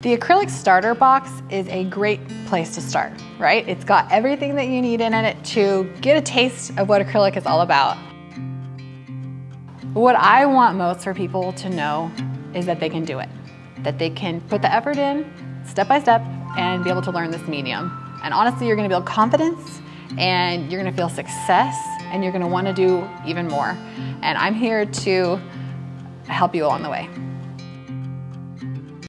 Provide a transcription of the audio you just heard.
The acrylic starter box is a great place to start, right? It's got everything that you need in it to get a taste of what acrylic is all about. What I want most for people to know is that they can do it, that they can put the effort in step by step and be able to learn this medium. And honestly, you're going to build confidence and you're going to feel success and you're going to want to do even more. And I'm here to help you along the way.